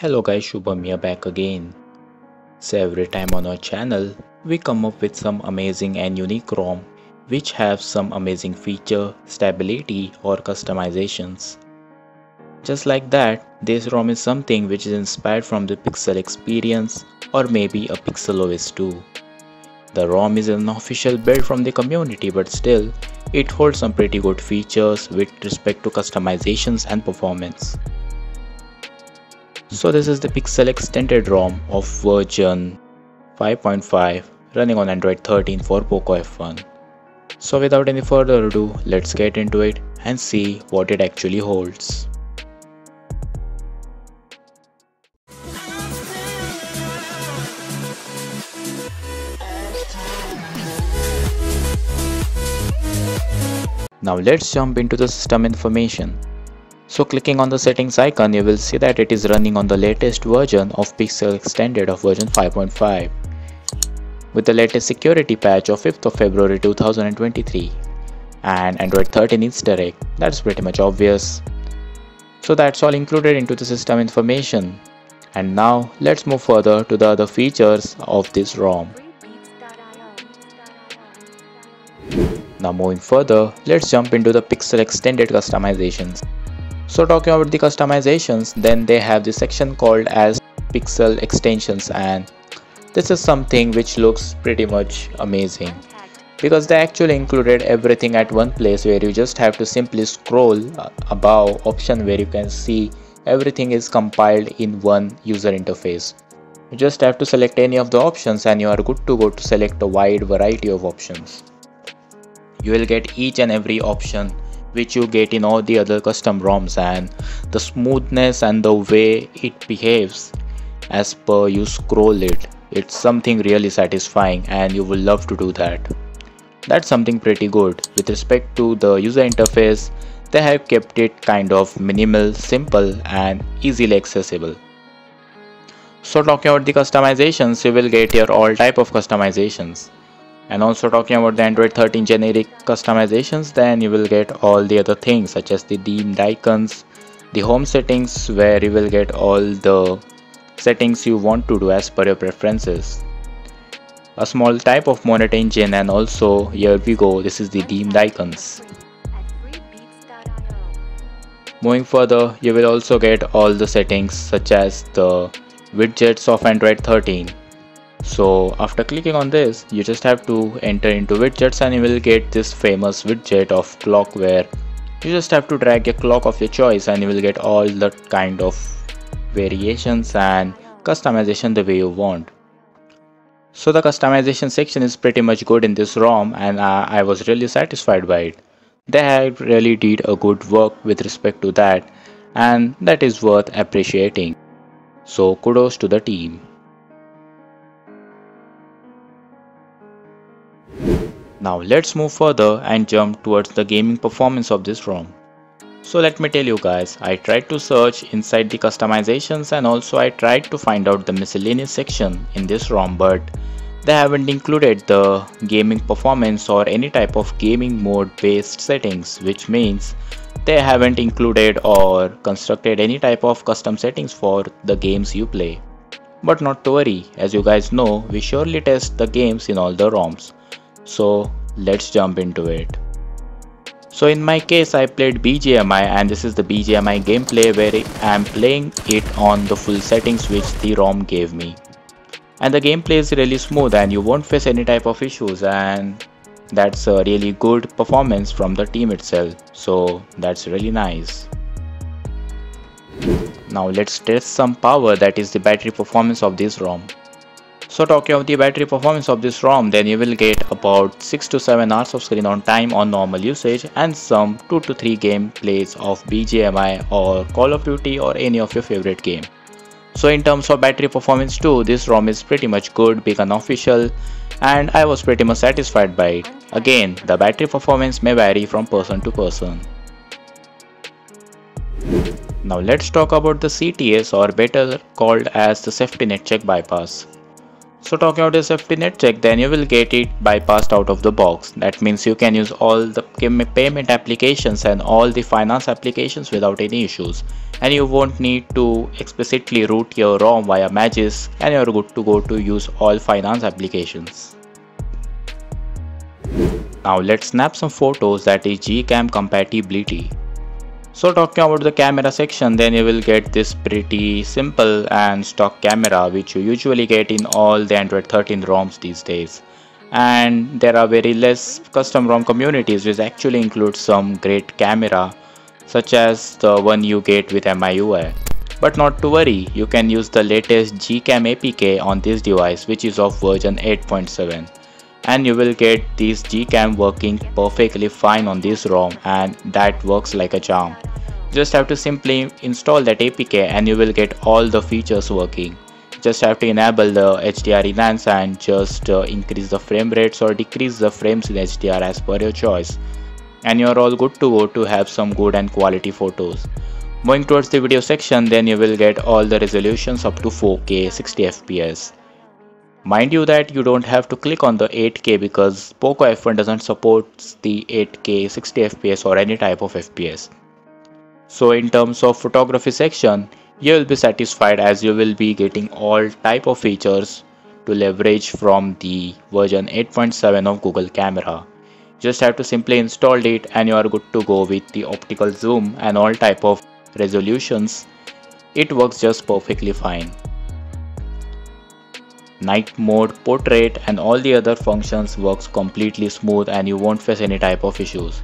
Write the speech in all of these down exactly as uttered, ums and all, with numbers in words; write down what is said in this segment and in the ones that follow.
Hello guys, Shubham here back again. So every time on our channel, we come up with some amazing and unique ROM which have some amazing feature, stability or customizations. Just like that, this ROM is something which is inspired from the Pixel Experience or maybe a Pixel O S too. The ROM is an official build from the community, but still, it holds some pretty good features with respect to customizations and performance. So this is the Pixel Extended ROM of version five point five running on Android thirteen for Poco F one. So without any further ado, let's get into it and see what it actually holds. Now let's jump into the system information. So clicking on the settings icon, you will see that it is running on the latest version of Pixel Extended of version five point five with the latest security patch of fifth of February two thousand twenty-three and Android thirteen Easter egg. That's pretty much obvious. So that's all included into the system information. And now let's move further to the other features of this ROM. Now moving further, let's jump into the Pixel Extended customizations. So talking about the customizations, then they have this section called as Pixel Extensions, and this is something which looks pretty much amazing because they actually included everything at one place where you just have to simply scroll above option where you can see everything is compiled in one user interface. You just have to select any of the options and you are good to go to select a wide variety of options. You will get each and every option which you get in all the other custom ROMs, and the smoothness and the way it behaves as per you scroll it, it's something really satisfying and you will love to do that. That's something pretty good. With respect to the user interface, they have kept it kind of minimal, simple and easily accessible. So talking about the customizations, you will get your all type of customizations. And also talking about the Android thirteen generic customizations, then you will get all the other things such as the themed icons, the home settings where you will get all the settings you want to do as per your preferences. A small type of monet engine, and also here we go, this is the themed icons. Moving further, you will also get all the settings such as the widgets of Android thirteen. So after clicking on this, you just have to enter into widgets and you will get this famous widget of clock where you just have to drag a clock of your choice and you will get all the kind of variations and customization the way you want. So the customization section is pretty much good in this ROM, and I, I was really satisfied by it. They have really did a good work with respect to that, and that is worth appreciating. So kudos to the team. Now let's move further and jump towards the gaming performance of this ROM. So let me tell you guys, I tried to search inside the customizations and also I tried to find out the miscellaneous section in this ROM, but they haven't included the gaming performance or any type of gaming mode based settings, which means they haven't included or constructed any type of custom settings for the games you play. But not to worry, as you guys know, we surely test the games in all the ROMs. So let's jump into it. So in my case, I played B G M I, and this is the B G M I gameplay where I am playing it on the full settings which the ROM gave me. And the gameplay is really smooth and you won't face any type of issues, and that's a really good performance from the team itself. So that's really nice. Now let's test some power, that is the battery performance of this ROM. So talking of the battery performance of this ROM, then you will get about six to seven hours of screen on time on normal usage and some two to three game plays of B G M I or Call of Duty or any of your favorite game. So in terms of battery performance too, this ROM is pretty much good, big and official, and I was pretty much satisfied by it. Again, the battery performance may vary from person to person. Now let's talk about the C T S, or better called as the safety net check bypass. So talk about a safety net check, then you will get it bypassed out of the box. That means you can use all the payment applications and all the finance applications without any issues, and you won't need to explicitly route your ROM via Magisk, and you're good to go to use all finance applications. Now let's snap some photos, that is GCam compatibility. So talking about the camera section, then you will get this pretty simple and stock camera which you usually get in all the Android thirteen ROMs these days. And there are very less custom ROM communities which actually include some great camera such as the one you get with M I U I. But not to worry, you can use the latest GCam A P K on this device which is of version eight point seven. And you will get this GCam working perfectly fine on this ROM, and that works like a charm. Just have to simply install that A P K and you will get all the features working. Just have to enable the H D R enhance and just uh, increase the frame rates or decrease the frames in H D R as per your choice. And you are all good to go to have some good and quality photos. Moving towards the video section, then you will get all the resolutions up to four K sixty F P S. Mind you that you don't have to click on the eight K because Poco F one doesn't support the eight K sixty F P S or any type of F P S. So in terms of photography section, you will be satisfied as you will be getting all type of features to leverage from the version eight point seven of Google Camera. Just have to simply install it and you are good to go with the optical zoom and all type of resolutions. It works just perfectly fine. Night mode, portrait and all the other functions works completely smooth and you won't face any type of issues.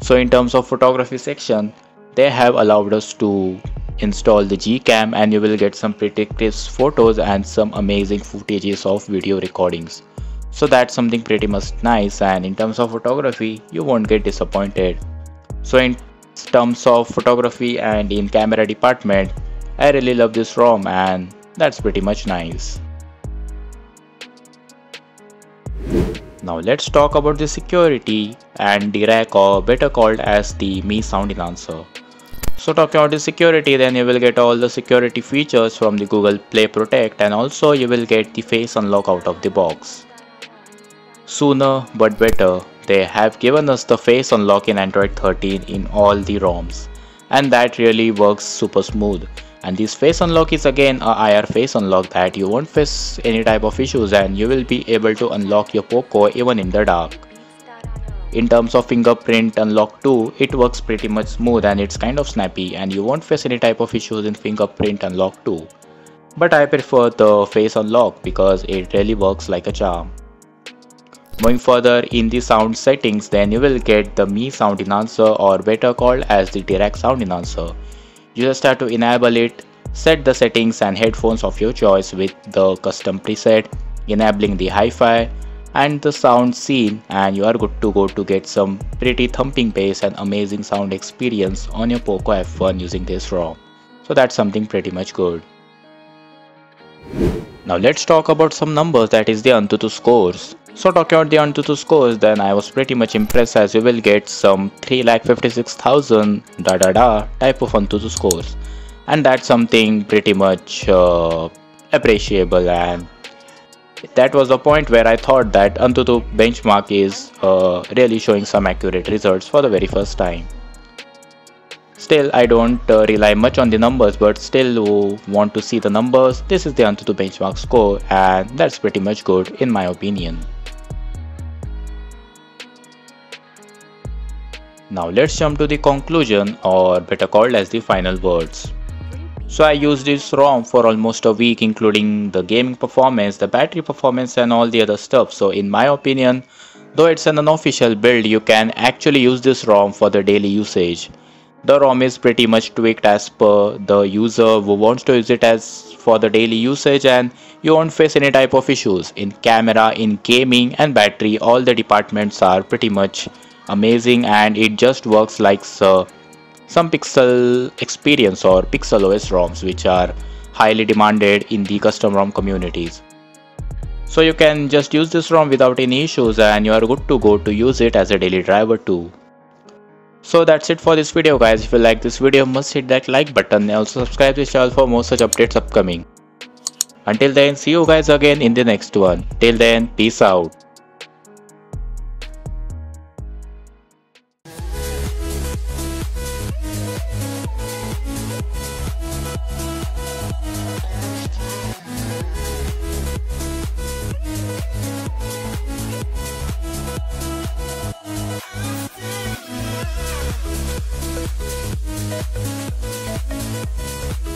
So in terms of photography section, they have allowed us to install the GCam and you will get some pretty crisp photos and some amazing footages of video recordings. So that's something pretty much nice, and in terms of photography, you won't get disappointed. So in terms of photography and in camera department, I really love this ROM and that's pretty much nice. Now let's talk about the security and Dirac, or better called as the Mi sound enhancer. So talking about the security, then you will get all the security features from the Google Play Protect, and also you will get the face unlock out of the box. Sooner but better, they have given us the face unlock in Android thirteen in all the ROMs, and that really works super smooth. And this face unlock is again a I R face unlock that you won't face any type of issues, and you will be able to unlock your Poco even in the dark. In terms of fingerprint unlock too, it works pretty much smooth and it's kind of snappy, and you won't face any type of issues in fingerprint unlock too. But I prefer the face unlock because it really works like a charm. Moving further in the sound settings, then you will get the Mi sound enhancer, or better called as the Dirac sound enhancer. You just have to enable it, set the settings and headphones of your choice with the custom preset, enabling the hi-fi and the sound scene, and you are good to go to get some pretty thumping bass and amazing sound experience on your Poco F one using this ROM. So that's something pretty much good. Now let's talk about some numbers, that is the AnTuTu scores. So talking about the AnTuTu scores, then I was pretty much impressed as you will get some three lakh fifty-six thousand da da da type of AnTuTu scores, and that's something pretty much uh, appreciable, and that was the point where I thought that AnTuTu benchmark is uh, really showing some accurate results for the very first time. Still, I don't uh, rely much on the numbers, but still who want to see the numbers, this is the AnTuTu benchmark score, and that's pretty much good in my opinion. Now let's jump to the conclusion, or better called as the final words. So I used this ROM for almost a week, including the gaming performance, the battery performance and all the other stuff. So in my opinion, though it's an unofficial build, you can actually use this ROM for the daily usage. The ROM is pretty much tweaked as per the user who wants to use it as for the daily usage, and you won't face any type of issues in camera, in gaming and battery. All the departments are pretty much amazing, and it just works like uh, some Pixel Experience or Pixel O S ROMs which are highly demanded in the custom ROM communities. So you can just use this ROM without any issues, and you are good to go to use it as a daily driver too. So that's it for this video guys. If you like this video, must hit that like button and also subscribe to this channel for more such updates upcoming. Until then, see you guys again in the next one. Till then, peace out. We'll be right back.